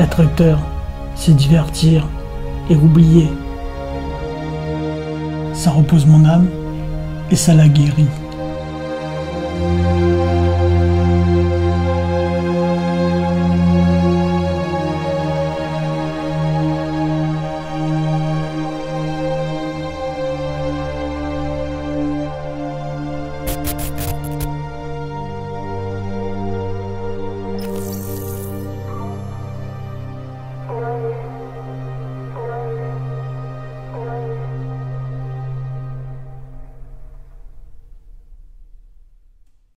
Être acteur, c'est divertir et oublier. Ça repose mon âme et ça la guérit.